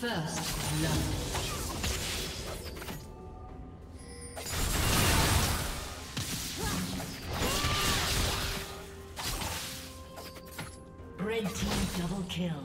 First love. Red team double kill.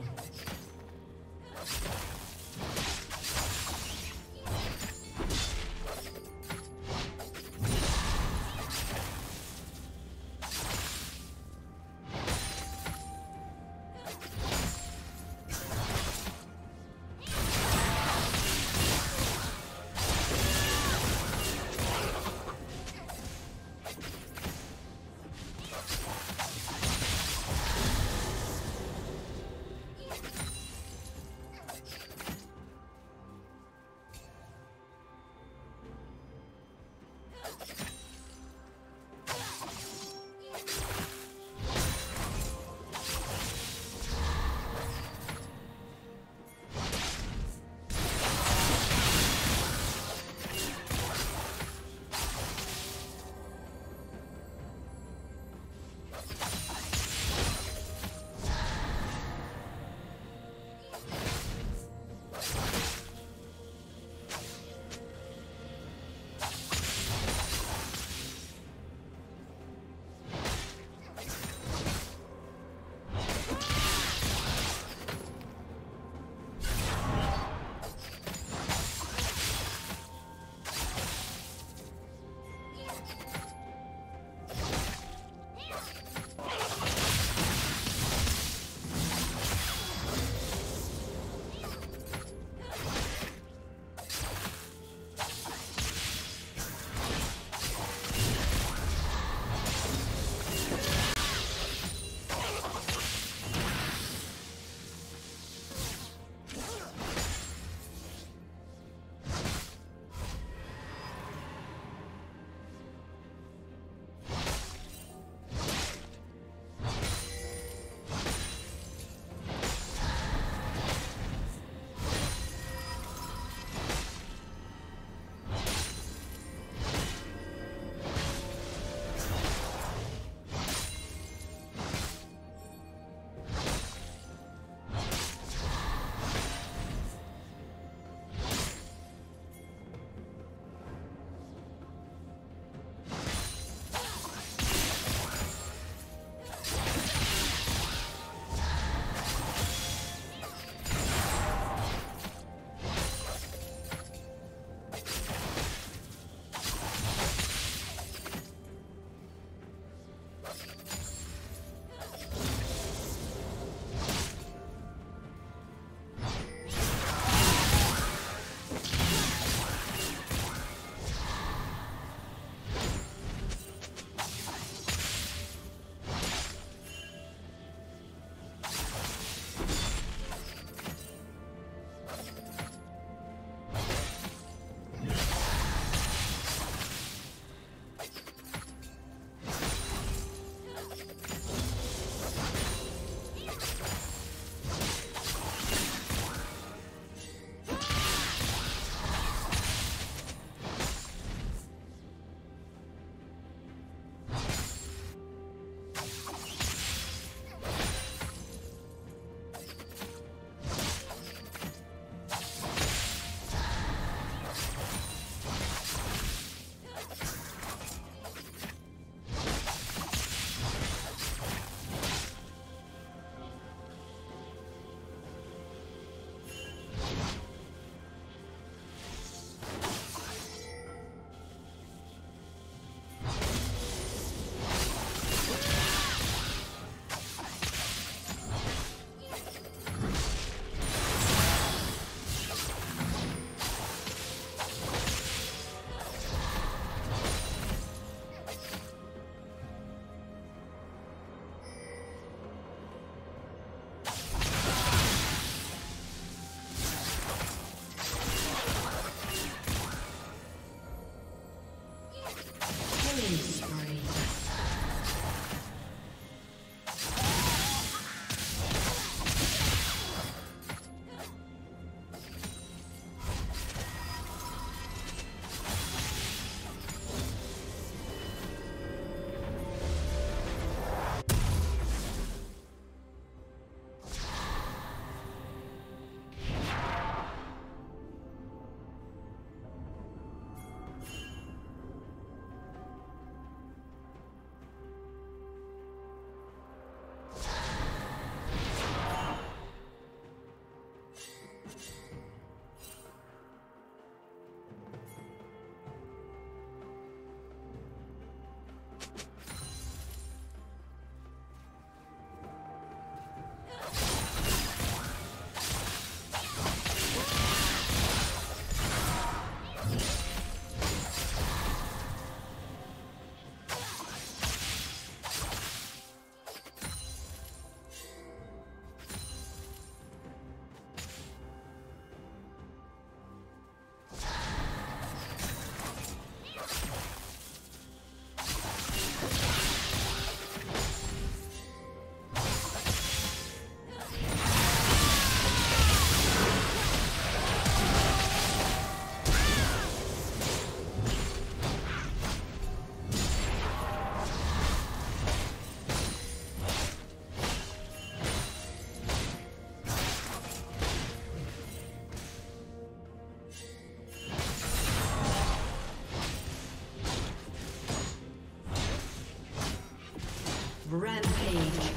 Rampage.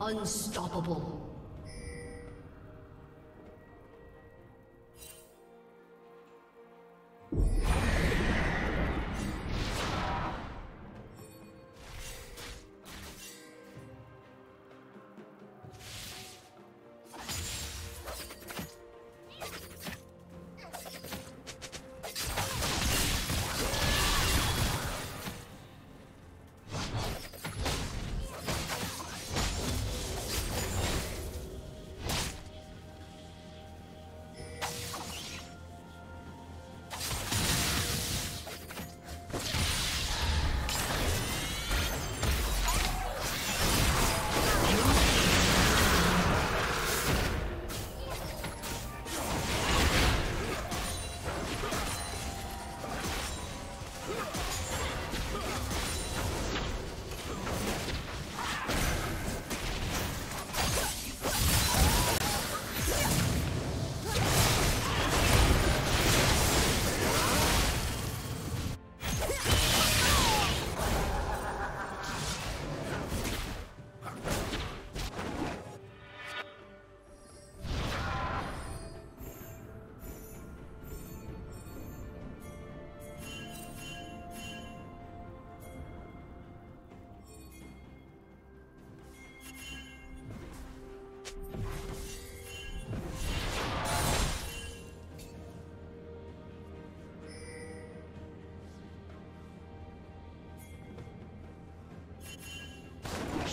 Unstoppable.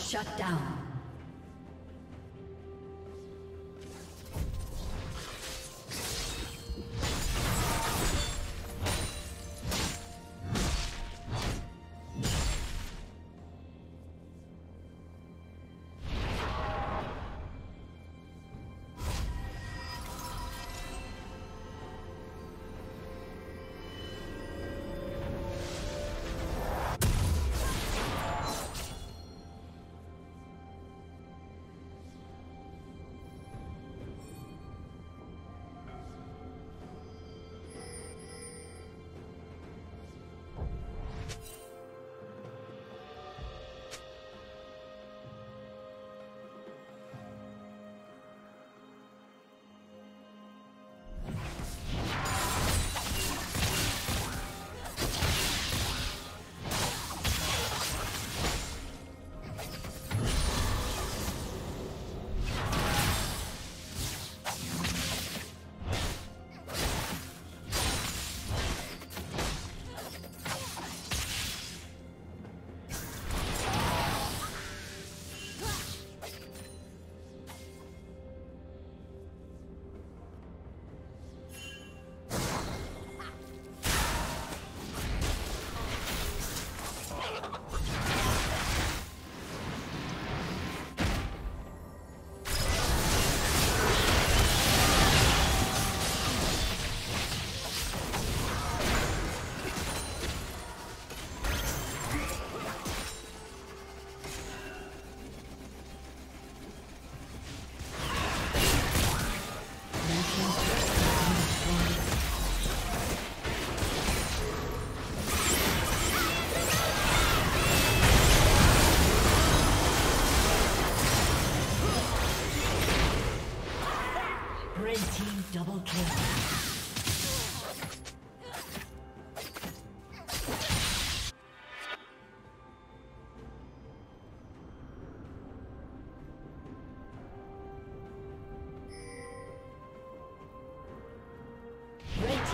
Shut down. Double kill. Red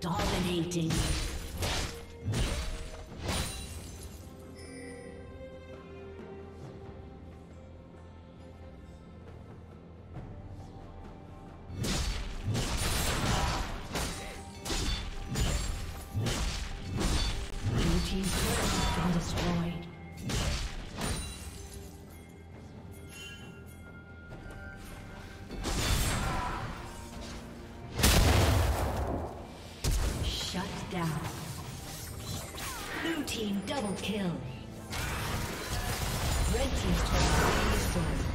Dominating. Double kill. Red team's turret destroyed.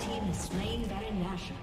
team has slain Baron Nashor.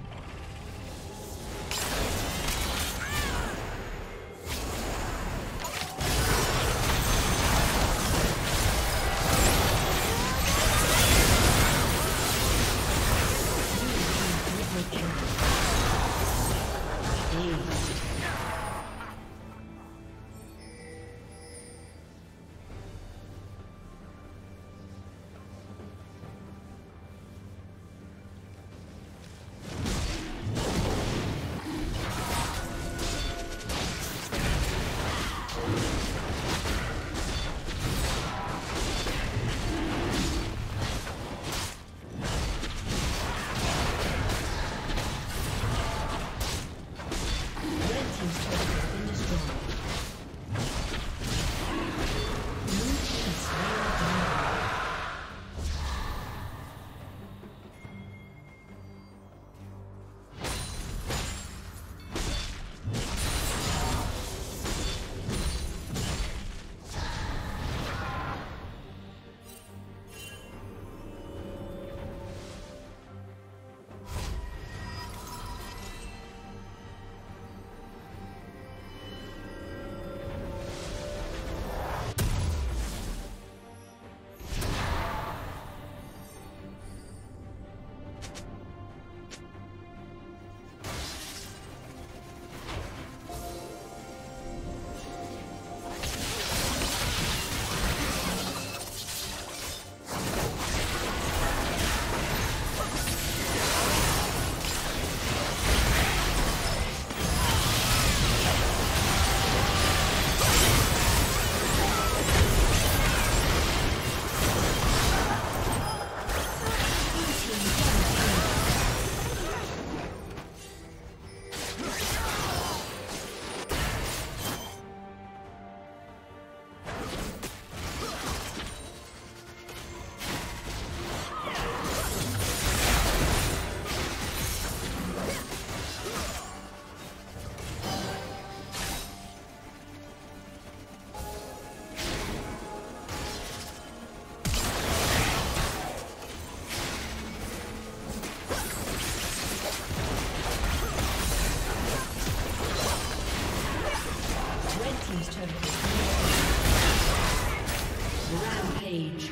Rampage.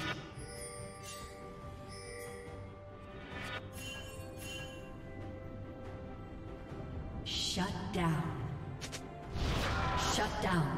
Shut down. Shut down.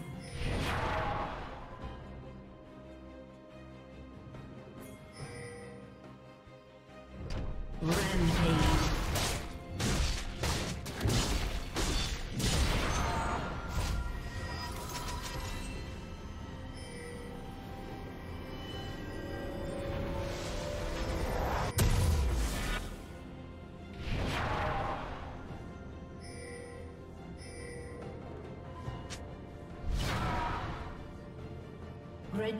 Red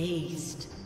Aced.